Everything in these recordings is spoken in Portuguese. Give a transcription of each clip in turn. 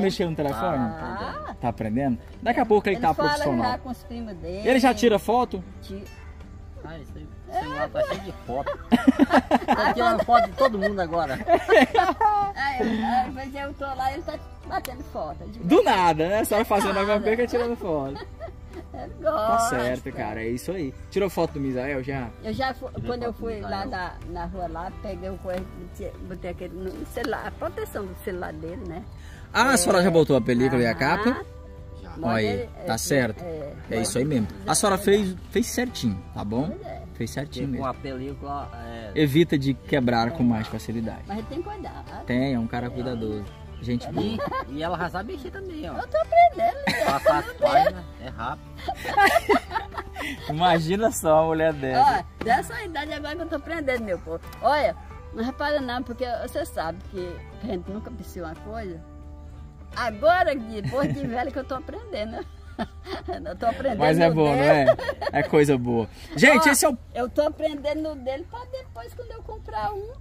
Mexer no telefone? Tá aprendendo? Daqui a pouco ele tá profissional. Já com os primos dele. Ele já tira foto? Ah, isso aí, o celular tá cheio de foto. Tá tirando foto de todo mundo agora. Mas eu tô lá e ele tá batendo foto. Do nada, né? A senhora fazendo a mesma coisa que tirando foto. Tá certo, cara. É isso aí. Tirou foto do Misael já? Eu já, quando eu fui lá na rua lá, peguei o coelho, botei aquele no celular, a proteção do celular dele, né? Ah, a senhora já botou a película e a capa? Já. Olha aí, tá certo. É isso aí mesmo. A senhora fez certinho, tá bom? Fez certinho mesmo. Com a película... Evita de quebrar com mais facilidade. Mas tem que cuidar. Tem, é um cara cuidadoso. Gente boa. E ela já sabe mexer também, ó. Eu tô aprendendo. Passar as páginas é rápido. Imagina só a mulher dessa. Ó, dessa idade agora que eu tô aprendendo, meu povo. Olha, não repara não, porque você sabe que a gente nunca precisa uma coisa. Agora, Gui, depois de velho que eu tô aprendendo. Eu tô aprendendo. Mas é bom, não é? É coisa boa. Gente, ó, esse é o... Eu tô aprendendo dele pra depois, quando eu comprar um,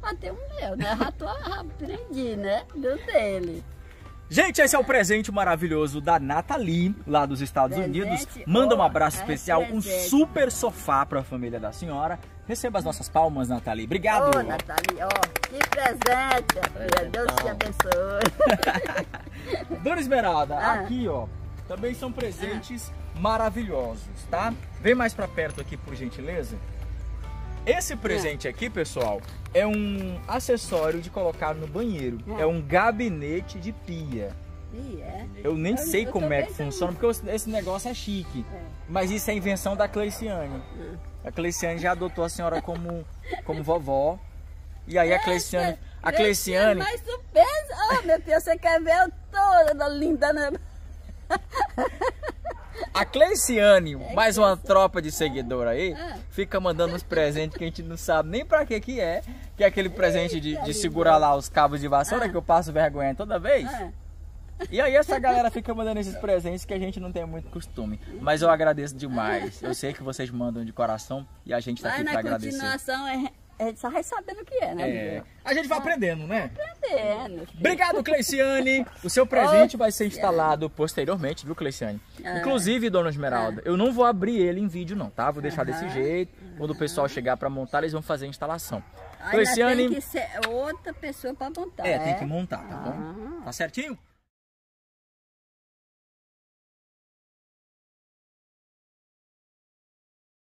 pra ter um meu, né? Já aprendi, né? Do dele. Gente, esse é o presente maravilhoso da Nathalie, lá dos Estados Unidos. Manda um abraço especial, um super sofá para a família da senhora. Receba as nossas palmas, Nathalie. Obrigado. Ô, Nathalie, que presente. Deus te abençoe. Dona Esmeralda, aqui, ó, também são presentes maravilhosos, tá? Vem mais para perto aqui, por gentileza. Esse presente aqui, pessoal, é um acessório de colocar no banheiro. É um gabinete de pia. Eu nem sei como é que funciona, porque esse negócio é chique. Mas isso é invenção da Cleiciane. A Cleiciane já adotou a senhora como vovó. E aí a Cleiciane... Mas tu pensa... Oh, meu Deus, você quer ver eu toda linda, né? A Cleiciane, mais uma tropa de seguidor aí, fica mandando uns presentes que a gente não sabe nem pra que é. Que é aquele presente de segurar lá os cabos de vassoura, que eu passo vergonha toda vez. E aí essa galera fica mandando esses presentes que a gente não tem muito costume. Mas eu agradeço demais. Eu sei que vocês mandam de coração e a gente tá aqui pra agradecer. A gente só vai sabendo o que é, né? A gente vai aprendendo, né? Aprendendo. Obrigado, Cleiciane. O seu presente vai ser instalado posteriormente, viu, Cleiciane? Inclusive, Dona Esmeralda, eu não vou abrir ele em vídeo, não, tá? Vou deixar desse jeito. Quando o pessoal chegar para montar, eles vão fazer a instalação. Cleiciane... Tem que ser outra pessoa para montar. Tem que montar, tá bom? Tá certinho?